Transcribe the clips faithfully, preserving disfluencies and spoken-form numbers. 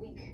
week.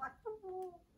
What? What?